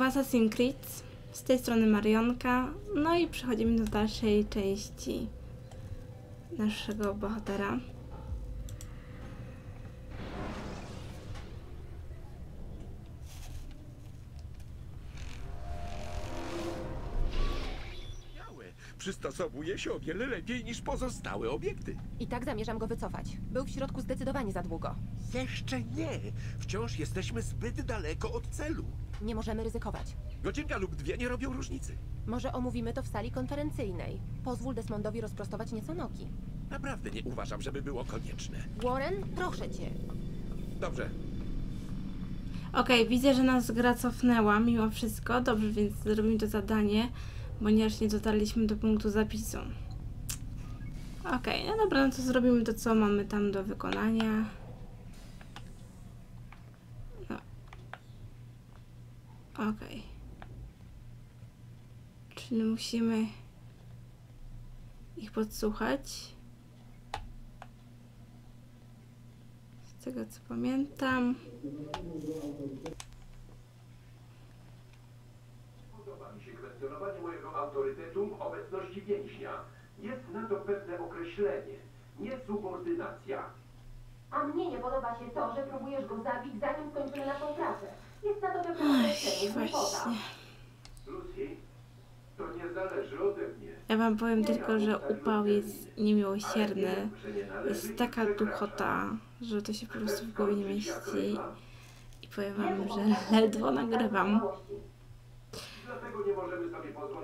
w Assassin's Creed. Z tej strony Marionka. No i przechodzimy do dalszej części naszego bohatera. Przystosowuje się o wiele lepiej niż pozostałe obiekty. I tak zamierzam go wycofać. Był w środku zdecydowanie za długo. Jeszcze nie. Wciąż jesteśmy zbyt daleko od celu. Nie możemy ryzykować. Godzinka lub dwie nie robią różnicy. Może omówimy to w sali konferencyjnej. Pozwól Desmondowi rozprostować nieco nogi. Naprawdę nie uważam, żeby było konieczne. Warren, proszę cię. Dobrze. Okej, widzę, że nas gra cofnęła mimo wszystko. Dobrze, więc zrobimy to zadanie, ponieważ nie dotarliśmy do punktu zapisu. Okej, no dobra, no to zrobimy to, co mamy tam do wykonania. No. Okej. Czyli musimy ich podsłuchać. Z tego, co pamiętam. Kwestionowanie mojego autorytetu, obecności więźnia. Jest na to pewne określenie. Niesubordynacja. A mnie nie podoba się to, że próbujesz go zabić, zanim skończymy naszą pracę. Jest na to pewne określenie. Właśnie. Lucy, to nie zależy ode mnie. Ja wam powiem tylko, że upał jest niemiłosierny. Jest taka duchota, że to się po prostu w głowie nie mieści. I powiem wam, że ledwo nagrywam.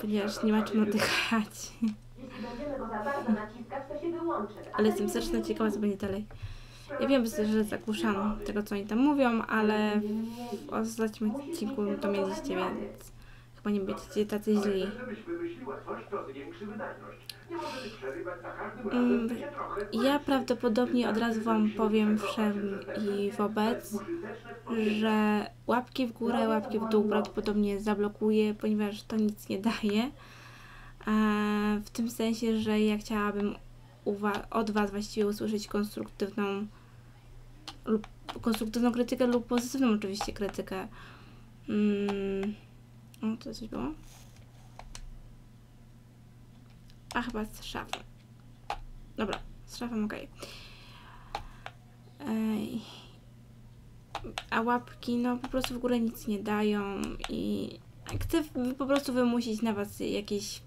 Ponieważ nie ma czym oddychać. Jeśli będziemy go za bardzo naciskać, to się wyłączy. Ale jestem strasznie ciekawa, co będzie dalej. Ja wiem, że zagłuszano tego, co oni tam mówią, ale w ostatnim odcinku to mieliście, więc chyba nie będziecie tacy źli. Ja prawdopodobnie od razu wam powiem wszem i wobec, że łapki w górę, łapki w dół prawdopodobnie zablokuję, ponieważ to nic nie daje. W tym sensie, że ja chciałabym od was właściwie usłyszeć konstruktywną lub krytykę lub pozytywną oczywiście krytykę. O, to coś było? A chyba z szafą. Dobra, z szafą okej. A łapki, no po prostu w górę nic nie dają i chcę po prostu wymusić na was jakieś,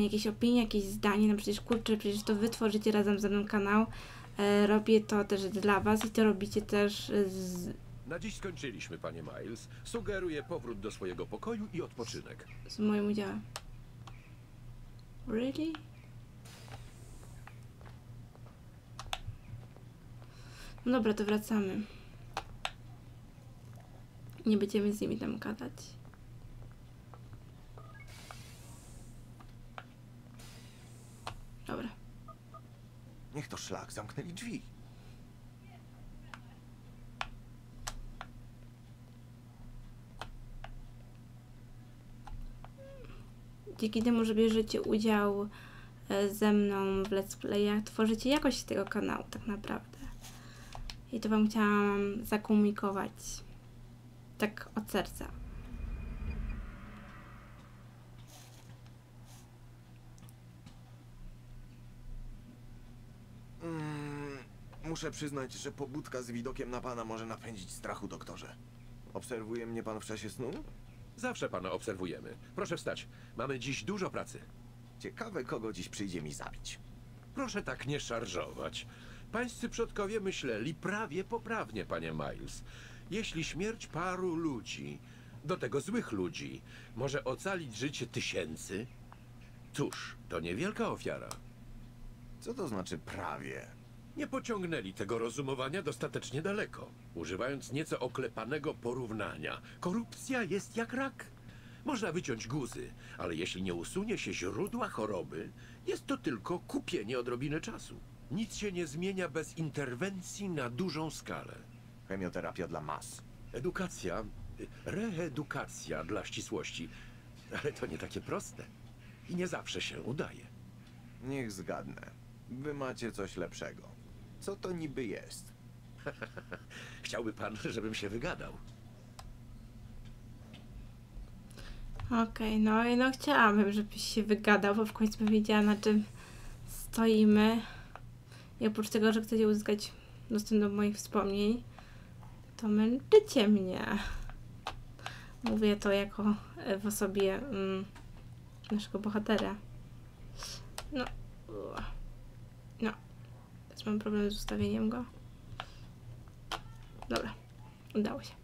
jakieś opinie, jakieś zdanie. No przecież kurczę, przecież to wy tworzycie razem ze mną kanał. Robię to też dla was i to robicie też z... Na dziś skończyliśmy, panie Miles. Sugeruję powrót do swojego pokoju i odpoczynek. Z moim udziałem. Really? No dobra, to wracamy. Nie będziemy z nimi tam gadać. Dobra. Niech to szlak, zamknęli drzwi. Dzięki temu, że bierzecie udział ze mną w let's playach, tworzycie jakość tego kanału tak naprawdę. I to wam chciałam zakomunikować. Tak od serca. Muszę przyznać, że pobudka z widokiem na pana może napędzić strachu, doktorze. Obserwuje mnie pan w czasie snu? Zawsze pana obserwujemy. Proszę wstać. Mamy dziś dużo pracy. Ciekawe, kogo dziś przyjdzie mi zabić. Proszę tak nie szarżować. Pańscy przodkowie myśleli prawie poprawnie, panie Miles. Jeśli śmierć paru ludzi, do tego złych ludzi, może ocalić życie tysięcy, cóż, to niewielka ofiara. Co to znaczy prawie? Nie pociągnęli tego rozumowania dostatecznie daleko, używając nieco oklepanego porównania. Korupcja jest jak rak. Można wyciąć guzy, ale jeśli nie usunie się źródła choroby, jest to tylko kupienie odrobiny czasu. Nic się nie zmienia bez interwencji na dużą skalę. Chemioterapia dla mas. Edukacja, reedukacja dla ścisłości. Ale to nie takie proste. I nie zawsze się udaje. Niech zgadnę. Wy macie coś lepszego. Co to niby jest? Chciałby pan, żebym się wygadał. Okej, no i no chciałabym, żebyś się wygadał, bo w końcu bym wiedziała, na czym stoimy. I oprócz tego, że chcecie uzyskać dostęp do moich wspomnień, to męczycie mnie. Mówię to jako w osobie naszego bohatera. No. No. Teraz mam problem z ustawieniem go. Dobra. Udało się.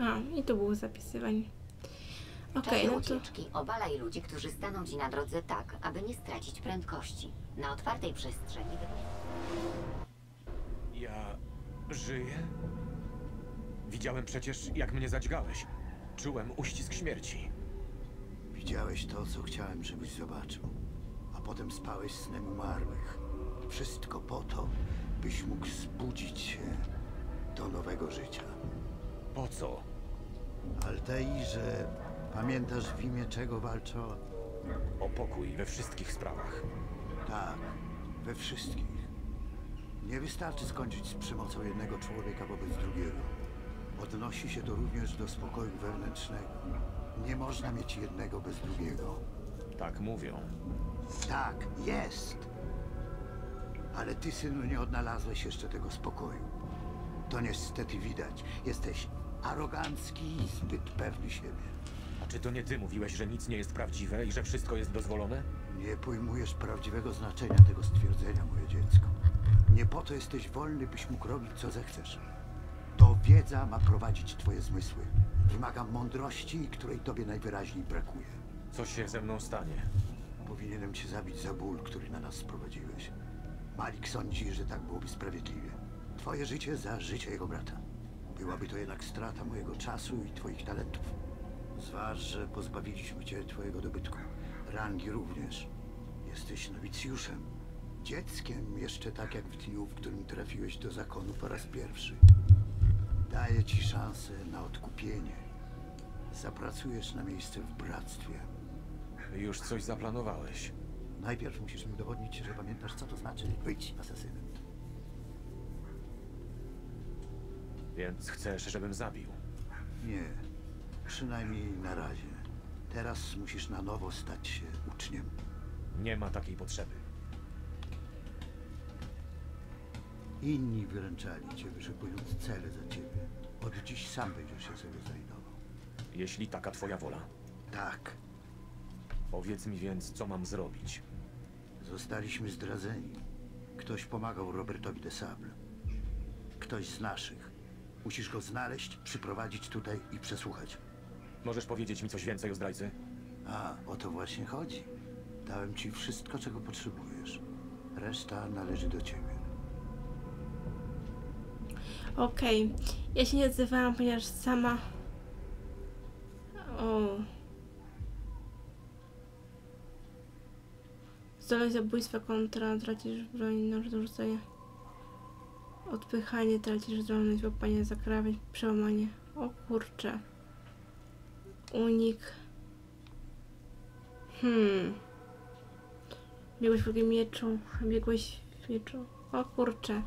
A, i to było zapisywanie. Okej, no to... ucieczki, obalaj ludzi, którzy staną ci na drodze tak, aby nie stracić prędkości. Na otwartej przestrzeni... Ja... żyję? Widziałem przecież, jak mnie zadźgałeś. Czułem uścisk śmierci. Widziałeś to, co chciałem, żebyś zobaczył. A potem spałeś snem umarłych. Wszystko po to, byś mógł zbudzić się do nowego życia. Po co? Altairze, pamiętasz, w imię czego walczyła? O pokój we wszystkich sprawach. Tak, we wszystkich. Nie wystarczy skończyć z przemocą jednego człowieka wobec drugiego. Odnosi się to również do spokoju wewnętrznego. Nie można mieć jednego bez drugiego. Tak mówią. Tak, jest! Ale ty, synu, nie odnalazłeś jeszcze tego spokoju. To niestety widać. Jesteś arogancki i zbyt pewny siebie. A czy to nie ty mówiłeś, że nic nie jest prawdziwe i że wszystko jest dozwolone? Nie pojmujesz prawdziwego znaczenia tego stwierdzenia, moje dziecko. Nie po to jesteś wolny, byś mógł robić, co zechcesz. To wiedza ma prowadzić twoje zmysły. Wymaga mądrości, której tobie najwyraźniej brakuje. Co się ze mną stanie? Powinienem cię zabić za ból, który na nas sprowadziłeś. Malik sądzi, że tak byłoby sprawiedliwie. Twoje życie za życie jego brata. Byłaby to jednak strata mojego czasu i twoich talentów. Zważ, że pozbawiliśmy cię twojego dobytku. Rangi również. Jesteś nowicjuszem. Dzieckiem jeszcze tak jak w dniu, w którym trafiłeś do zakonu po raz pierwszy. Daję ci szansę na odkupienie. Zapracujesz na miejsce w bractwie. Już coś zaplanowałeś. Najpierw musisz mi udowodnić, że pamiętasz, co to znaczy być asesynem. Więc chcesz, żebym zabił? Nie. Przynajmniej na razie. Teraz musisz na nowo stać się uczniem. Nie ma takiej potrzeby. Inni wyręczali cię, wyszukując cele za ciebie. Od dziś sam będziesz się sobie znajdował. Jeśli taka twoja wola? Tak. Powiedz mi więc, co mam zrobić? Zostaliśmy zdradzeni. Ktoś pomagał Robertowi de Sable. Ktoś z naszych. Musisz go znaleźć, przyprowadzić tutaj i przesłuchać. Możesz powiedzieć mi coś więcej o zdrajcy? A, o to właśnie chodzi. Dałem ci wszystko, czego potrzebujesz. Reszta należy do ciebie. Okej, ja się nie odzywałam, ponieważ sama... Zdolność zabójstwa kontra, tracisz broń, noż do rzucenia. Odpychanie, tracisz zdolność, łapanie za krawędź, przełamanie. O kurczę. Unik. Biegłeś w drugim mieczu, biegłeś w mieczu. O kurczę.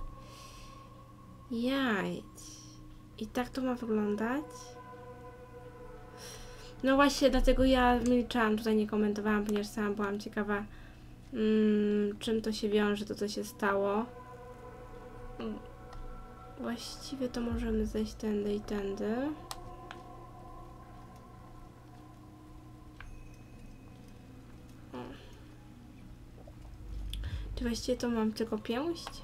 Jaj. I tak to ma wyglądać? No właśnie, dlatego ja milczałam, tutaj nie komentowałam, ponieważ sama byłam ciekawa, czym to się wiąże, to co się stało. Właściwie to możemy zejść tędy i tędy. Czy właściwie to mam tylko pięść?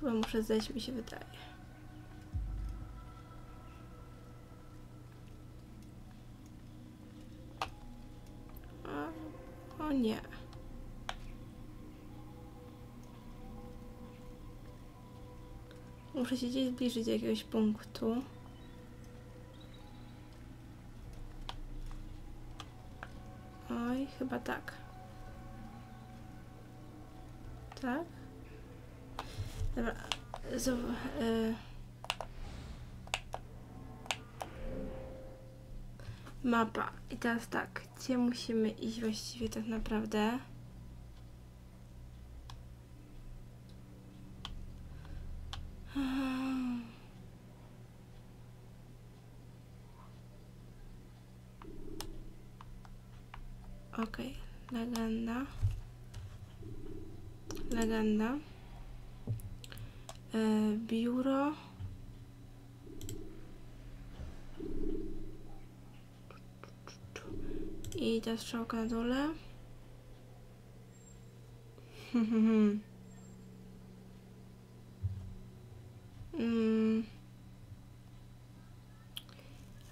Chyba muszę zejść, mi się wydaje. O nie. Muszę się gdzieś zbliżyć do jakiegoś punktu. Oj, chyba tak. Tak? Dobra. Mapa. I teraz tak. Gdzie musimy iść właściwie tak naprawdę? Okej, legenda. Legenda. Biuro. I ta strzałka na dole.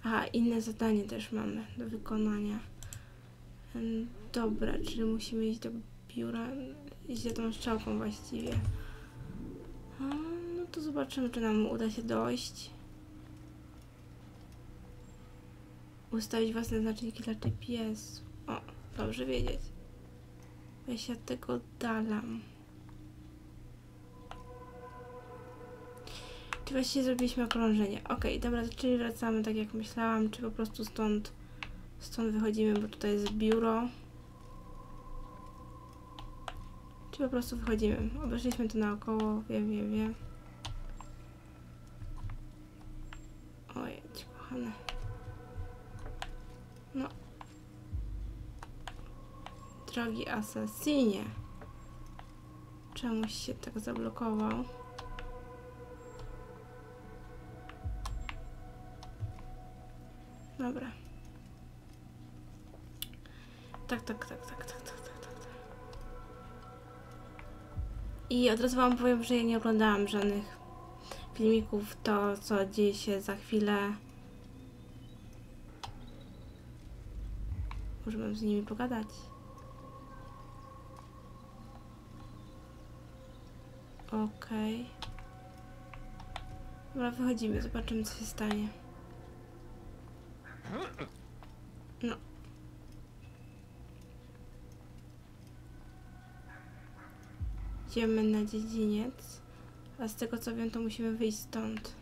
Aha, inne zadanie też mamy do wykonania. Dobra, czyli musimy iść do biura, iść za tą strzałką właściwie. No to zobaczymy, czy nam uda się dojść. Ustawić własne znaczniki dla GPS. O, dobrze wiedzieć. Ja się od tego oddalam. Czy właściwie zrobiliśmy okrążenie? Okej, dobra, czyli wracamy tak jak myślałam, czy po prostu stąd wychodzimy, bo tutaj jest biuro. Czy po prostu wychodzimy? Obeszliśmy to naokoło, wiem. Ojej, kochane. No. Drogi asasinie. Czemuś się tak zablokował? Dobra. Tak. I od razu wam powiem, że ja nie oglądałam żadnych filmików, to co dzieje się za chwilę. Może mam z nimi pogadać. Okej. Dobra, wychodzimy, zobaczymy co się stanie. No. Idziemy na dziedziniec, a z tego co wiem, to musimy wyjść stąd.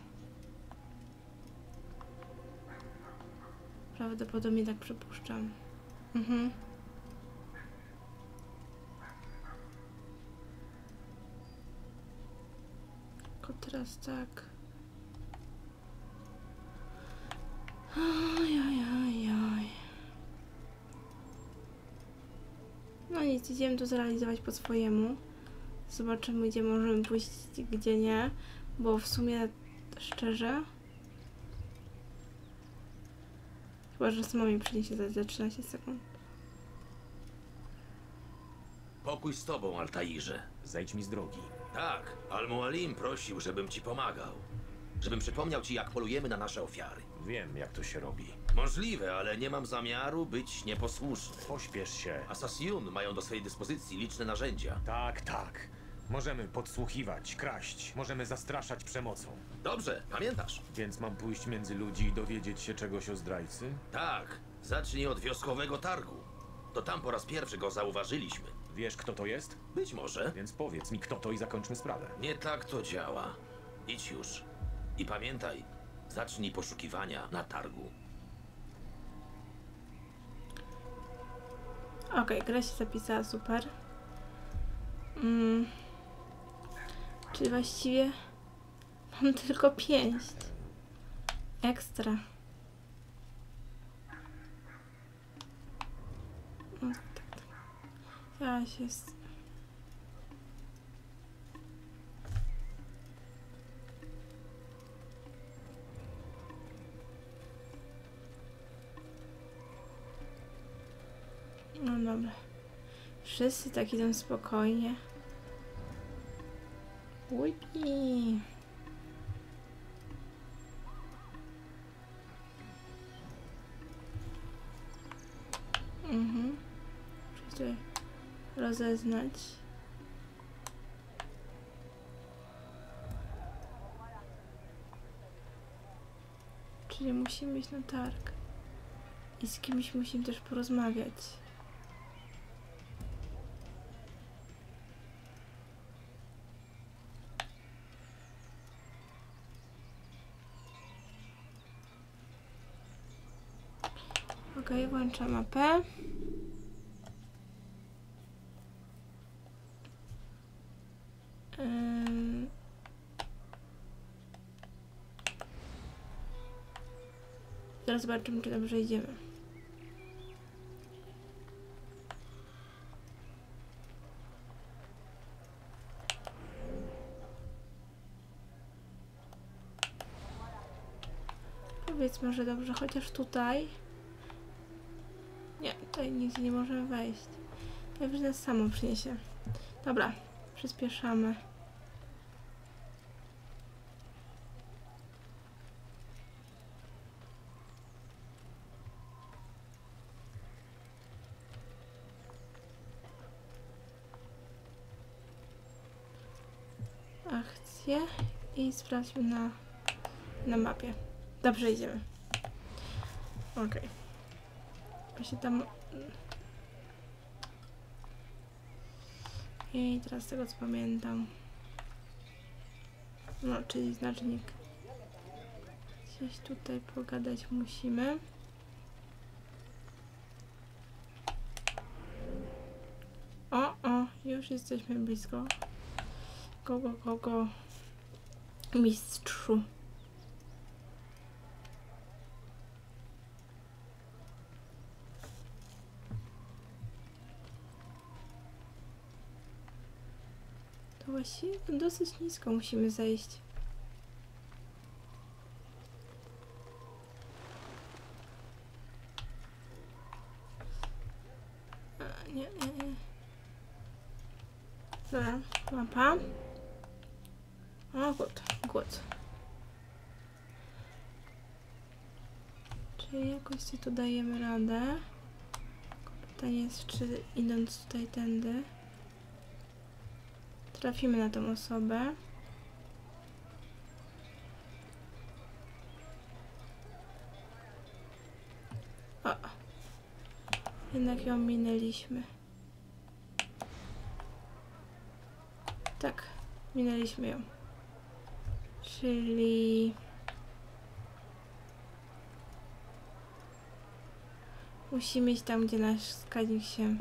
Prawdopodobnie tak przypuszczam. Tylko teraz tak. Oj. No nic, idziemy to zrealizować po swojemu. Zobaczymy, gdzie możemy pójść, gdzie nie, bo w sumie szczerze, chyba że sama mi przyniesie za 13 sekund. Pokój z tobą, Altairze. Zejdź mi z drogi. Tak, Al-Mualim prosił, żebym ci pomagał. Żebym przypomniał ci, jak polujemy na nasze ofiary. Wiem, jak to się robi. Możliwe, ale nie mam zamiaru być nieposłuszny. Pośpiesz się. Asasjun mają do swojej dyspozycji liczne narzędzia. Tak. Możemy podsłuchiwać, kraść. Możemy zastraszać przemocą. Dobrze, pamiętasz. Więc mam pójść między ludzi i dowiedzieć się czegoś o zdrajcy? Tak. Zacznij od wioskowego targu. To tam po raz pierwszy go zauważyliśmy. Wiesz, kto to jest? Być może. Więc powiedz mi, kto to i zakończmy sprawę. Nie tak to działa. Idź już. I pamiętaj, zacznij poszukiwania na targu. Okej, gra się zapisała, super. Czyli właściwie mam tylko 5. Ekstra. No, tak. Ja się... No dobra. Wszyscy tak idą spokojnie. Łupi. Muszę się rozeznać. Czyli musimy iść na targ. I z kimś musimy też porozmawiać. Ok, włączam mapę. Zaraz zobaczymy, czy dobrze idziemy. Powiedzmy, że dobrze, chociaż tutaj. Nie, tutaj nigdzie nie możemy wejść. Najwyżej nas samo przyniesie. Dobra, przyspieszamy. Akcje i sprawdźmy na mapie. Dobrze, idziemy. Ok. Właśnie tam... I teraz tego co pamiętam. No, czyli znacznik. Gdzieś tutaj pogadać musimy. O, już jesteśmy blisko. Go. Mistrzu. To właściwie dosyć nisko musimy zejść. A, nie. Dobra, mapa. O, good. Czyli jakoś sobie tu dajemy radę. Pytanie jest, czy idąc tutaj tędy trafimy na tą osobę. O! Jednak ją minęliśmy. Tak, minęliśmy ją. Czyli... musimy iść tam, gdzie nasz wskaźnik się...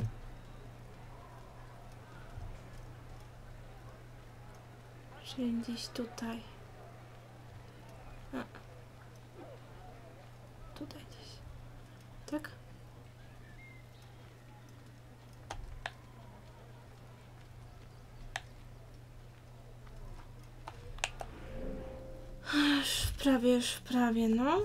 Czyli gdzieś tutaj. A. Tutaj gdzieś. Tak? Prawie, no.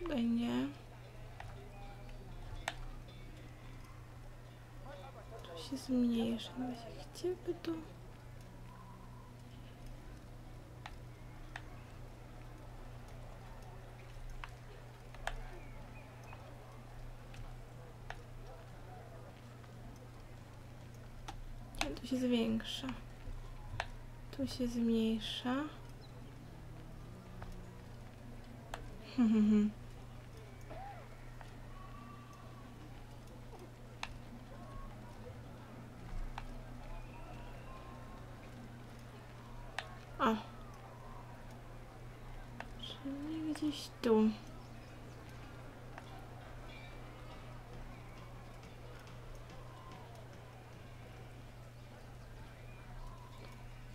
Tutaj nie. Tu się zmniejsza. No właśnie, chciałby tu... Tu się zwiększa. Tu się zmniejsza. O. Czyli gdzieś tu.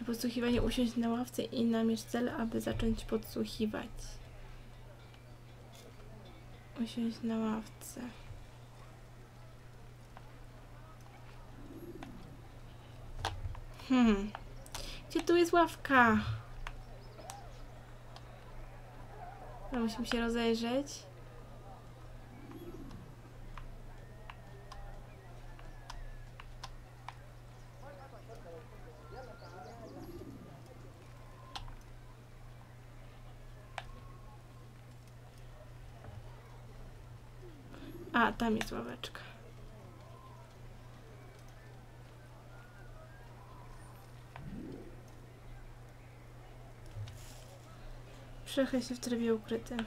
Podsłuchiwanie, usiąść na ławce i namierz cel, aby zacząć podsłuchiwać. Usiąść na ławce. Gdzie tu jest ławka? No, musimy się rozejrzeć. A, tam jest ławeczka. Przechyl się w trybie ukrytym.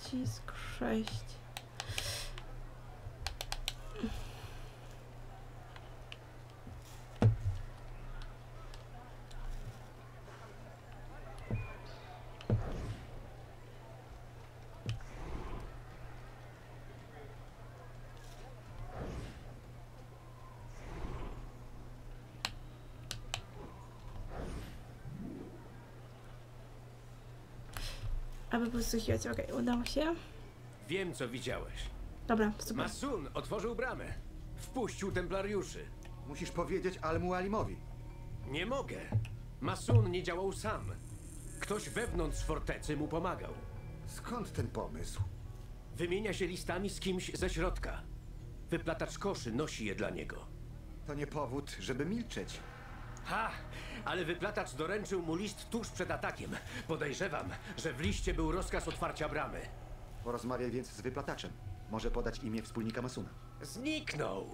Przycisk 6. Aby podsłuchiwać. Okej, udało się. Wiem, co widziałeś. Dobra, super. Masun otworzył bramę. Wpuścił templariuszy. Musisz powiedzieć Al-Mualimowi. Nie mogę. Masun nie działał sam. Ktoś wewnątrz fortecy mu pomagał. Skąd ten pomysł? Wymienia się listami z kimś ze środka. Wyplatacz koszy nosi je dla niego. To nie powód, żeby milczeć. Ha! Ale wyplatacz doręczył mu list tuż przed atakiem. Podejrzewam, że w liście był rozkaz otwarcia bramy. Porozmawiaj więc z wyplataczem. Może podać imię wspólnika Masuna. Zniknął!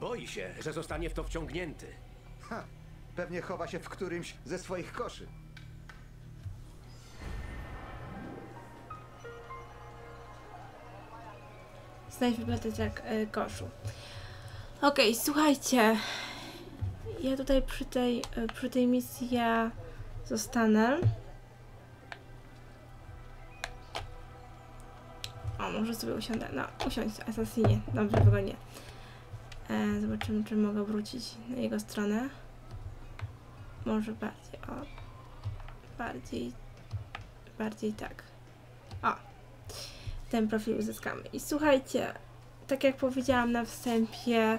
Boi się, że zostanie w to wciągnięty. Ha! Pewnie chowa się w którymś ze swoich koszy. Znajdź wyplataczek koszu. Okej, słuchajcie. Ja tutaj przy tej misji ja zostanę. O, może sobie usiądę. No, usiądź, asasinie. Dobrze, wygodnie. Zobaczymy, czy mogę wrócić na jego stronę. Może bardziej, o. Bardziej tak. O. Ten profil uzyskamy. I słuchajcie, tak jak powiedziałam na wstępie,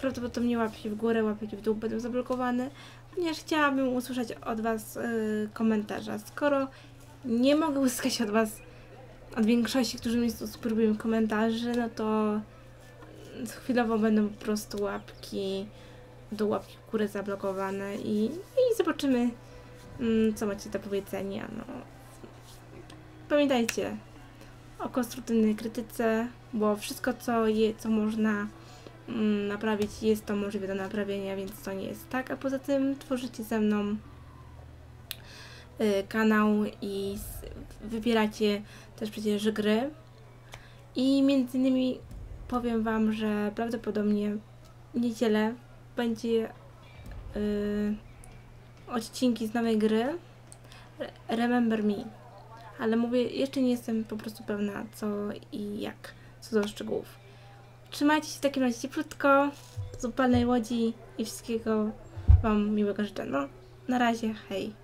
prawdopodobnie łapki w górę, łapki w dół będą zablokowane. Również chciałabym usłyszeć od Was komentarza. Skoro nie mogę uzyskać od Was, od większości, którzy mi spróbują komentarzy, no to chwilowo będą po prostu łapki w dół, łapki w górę zablokowane i zobaczymy, co macie do powiedzenia. No. Pamiętajcie o konstruktywnej krytyce, bo wszystko, co można naprawić, jest to możliwe do naprawienia, więc to nie jest tak, a poza tym tworzycie ze mną kanał i wybieracie też przecież gry i między innymi powiem Wam, że prawdopodobnie w niedzielę będzie odcinki z nowej gry Remember Me, ale mówię, jeszcze nie jestem po prostu pewna co i jak, co do szczegółów. Trzymajcie się w takim razie cieplutko, z upalnej łodzi i wszystkiego Wam miłego życzę. No, na razie, hej!